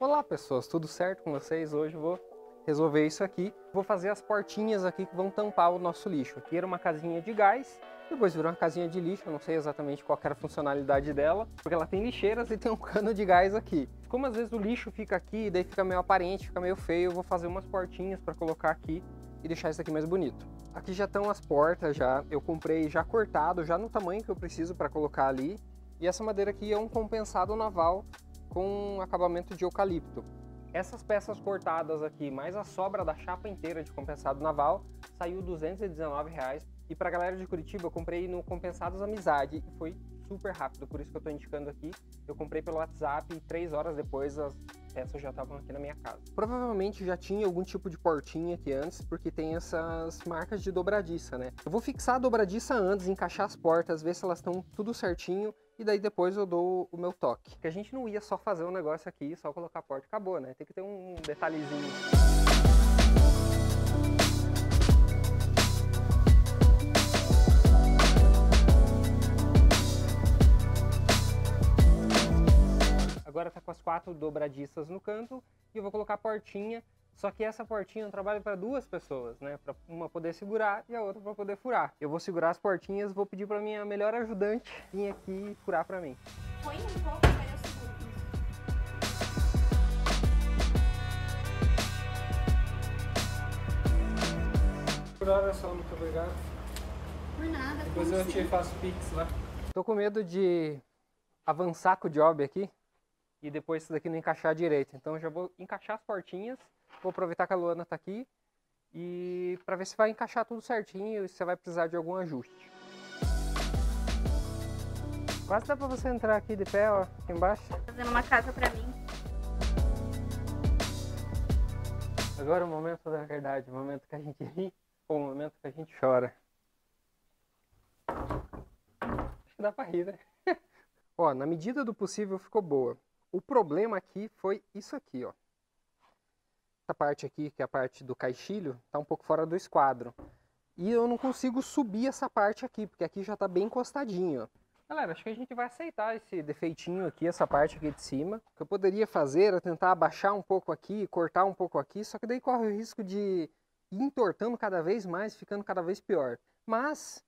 Olá pessoas, tudo certo com vocês? Hoje eu vou resolver isso aqui. Vou fazer as portinhas aqui que vão tampar o nosso lixo. Aqui era uma casinha de gás, depois virou uma casinha de lixo. Eu não sei exatamente qual era a funcionalidade dela, porque ela tem lixeiras e tem um cano de gás aqui. Como às vezes o lixo fica aqui e daí fica meio aparente, fica meio feio, eu vou fazer umas portinhas para colocar aqui e deixar isso aqui mais bonito. Aqui já estão as portas, já eu comprei já cortado, já no tamanho que eu preciso para colocar ali. E essa madeira aqui é um compensado naval com acabamento de eucalipto. Essas peças cortadas aqui, mais a sobra da chapa inteira de compensado naval, saiu R$219. E para a galera de Curitiba, eu comprei no Compensados Amizade e foi super rápido, por isso que eu estou indicando aqui. Eu comprei pelo WhatsApp e 3 horas depois as peças já estavam aqui na minha casa. Provavelmente já tinha algum tipo de portinha aqui antes, porque tem essas marcas de dobradiça, né? Eu vou fixar a dobradiça antes, encaixar as portas, ver se elas estão tudo certinho. E daí depois eu dou o meu toque. Porque a gente não ia só fazer um negócio aqui, só colocar a porta e acabou, né? Tem que ter um detalhezinho. Agora tá com as 4 dobradiças no canto e eu vou colocar a portinha. Só que essa portinha é um trabalho para 2 pessoas, né? Para uma poder segurar e a outra para poder furar. Eu vou segurar as portinhas, vou pedir para minha melhor ajudante vir aqui e furar para mim. Põe um pouco para eu segurar. Por hora só, muito obrigado. Por nada. Depois eu te faço pix lá. Tô com medo de avançar com o job aqui e depois isso daqui não encaixar direito. Então eu já vou encaixar as portinhas. Vou aproveitar que a Luana tá aqui e para ver se vai encaixar tudo certinho e se você vai precisar de algum ajuste. Quase dá para você entrar aqui de pé, ó, aqui embaixo. Tô fazendo uma casa para mim. Agora é o momento da verdade, o momento que a gente ri ou o momento que a gente chora. Acho que dá para rir, né? Ó, na medida do possível ficou boa. O problema aqui foi isso aqui, ó. Essa parte aqui, que é a parte do caixilho, tá um pouco fora do esquadro. E eu não consigo subir essa parte aqui, porque aqui já tá bem encostadinho. Galera, acho que a gente vai aceitar esse defeitinho aqui, essa parte aqui de cima. O que eu poderia fazer era tentar abaixar um pouco aqui, cortar um pouco aqui, só que daí corre o risco de ir entortando cada vez mais, ficando cada vez pior. Mas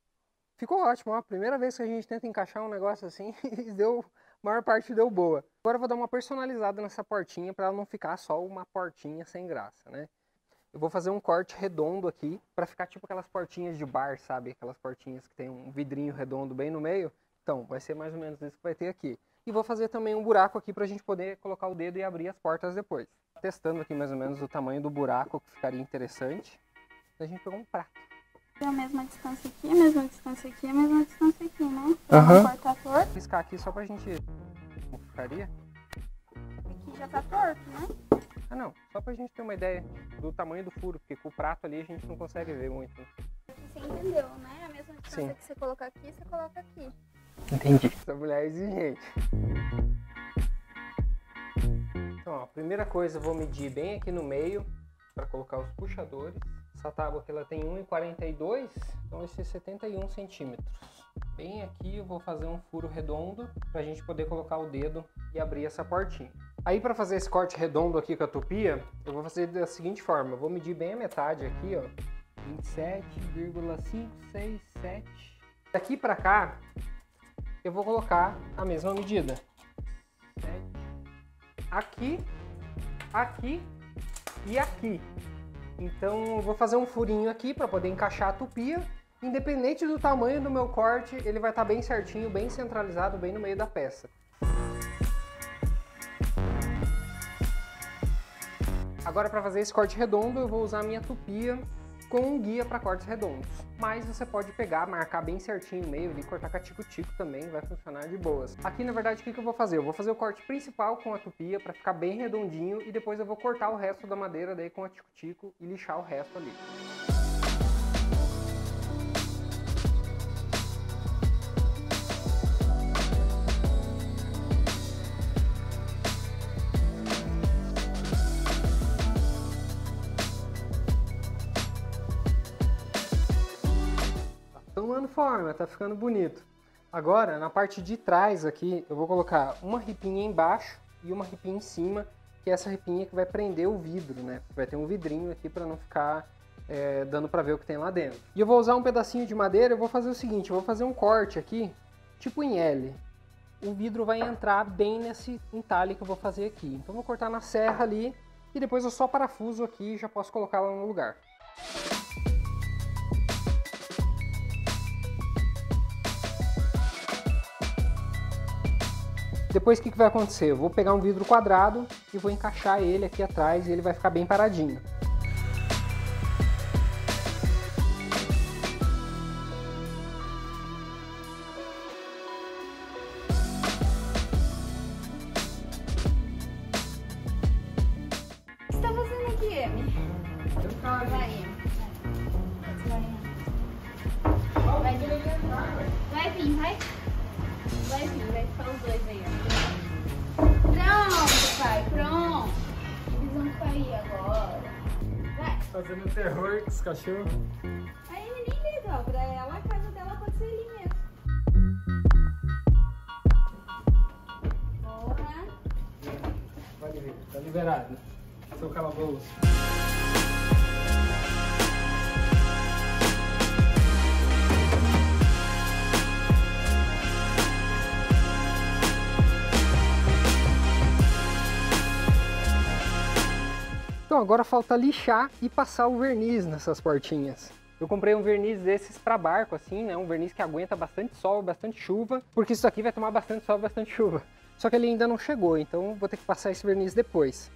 ficou ótimo, ó. A primeira vez que a gente tenta encaixar um negócio assim, deu... A maior parte deu boa. Agora eu vou dar uma personalizada nessa portinha para ela não ficar só uma portinha sem graça, né? Eu vou fazer um corte redondo aqui para ficar tipo aquelas portinhas de bar, sabe? Aquelas portinhas que tem um vidrinho redondo bem no meio. Então, vai ser mais ou menos isso que vai ter aqui. E vou fazer também um buraco aqui para a gente poder colocar o dedo e abrir as portas depois. Testando aqui mais ou menos o tamanho do buraco que ficaria interessante. A gente pegou um prato. A mesma distância aqui, a mesma distância aqui, a mesma distância aqui, né? Vou riscar aqui só pra gente... Como ficaria? Aqui já tá torto, né? Ah não, só pra gente ter uma ideia do tamanho do furo, porque com o prato ali a gente não consegue ver muito. Você entendeu, né? A mesma distância Sim. que você coloca aqui, você coloca aqui. Entendi. Essa mulher é exigente. Então, ó, a primeira coisa eu vou medir bem aqui no meio, pra colocar os puxadores. Essa tábua aqui ela tem 1,42, então esse é 71 centímetros. Bem aqui eu vou fazer um furo redondo para a gente poder colocar o dedo e abrir essa portinha. Aí para fazer esse corte redondo aqui com a tupia, eu vou fazer da seguinte forma. Eu vou medir bem a metade aqui, ó, 27,567. Daqui para cá eu vou colocar a mesma medida. Aqui, aqui e aqui. Então eu vou fazer um furinho aqui para poder encaixar a tupia. Independente do tamanho do meu corte, ele vai estar bem certinho, bem centralizado, bem no meio da peça. Agora para fazer esse corte redondo eu vou usar a minha tupia com um guia para cortes redondos. Mas você pode pegar, marcar bem certinho o meio e cortar catico-tico também, vai funcionar de boas. Aqui na verdade o que eu vou fazer? Eu vou fazer o corte principal com a tupia para ficar bem redondinho e depois eu vou cortar o resto da madeira daí com a tico-tico e lixar o resto ali. Forma, tá ficando bonito. Agora na parte de trás aqui eu vou colocar uma ripinha embaixo e uma ripinha em cima que é essa repinha que vai prender o vidro, né? Vai ter um vidrinho aqui para não ficar dando para ver o que tem lá dentro. E eu vou usar um pedacinho de madeira, eu vou fazer o seguinte, eu vou fazer um corte aqui, tipo em L. O vidro vai entrar bem nesse entalhe que eu vou fazer aqui. Então eu vou cortar na serra ali e depois eu só parafuso aqui e já posso colocá-la no lugar. Depois o que vai acontecer? Eu vou pegar um vidro quadrado e vou encaixar ele aqui atrás e ele vai ficar bem paradinho. O que você está fazendo aqui, Emi? Vai ficar os dois aí, ó. Pronto, pai, pronto. Eles vão cair agora. Vai. Fazendo terror com os cachorros. Aí ele nem liga, ó. Pra ela, a casa dela pode ser ali mesmo. Bora. Vai, Lívia. Tá liberado. Seu calabouço. Então agora falta lixar e passar o verniz nessas portinhas. Eu comprei um verniz desses para barco assim, né? Um verniz que aguenta bastante sol, bastante chuva, porque isso aqui vai tomar bastante sol, bastante chuva. Só que ele ainda não chegou, então vou ter que passar esse verniz depois.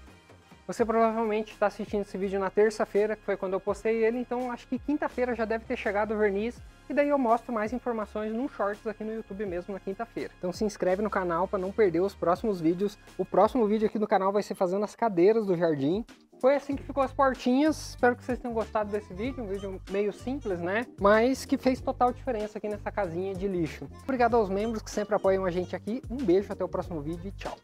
Você provavelmente está assistindo esse vídeo na terça-feira, que foi quando eu postei ele, então acho que quinta-feira já deve ter chegado o verniz, e daí eu mostro mais informações num shorts aqui no YouTube mesmo na quinta-feira. Então se inscreve no canal para não perder os próximos vídeos. O próximo vídeo aqui do canal vai ser fazendo as cadeiras do jardim. Foi assim que ficou as portinhas, espero que vocês tenham gostado desse vídeo, um vídeo meio simples, né? Mas que fez total diferença aqui nessa casinha de lixo. Obrigado aos membros que sempre apoiam a gente aqui, um beijo, até o próximo vídeo e tchau!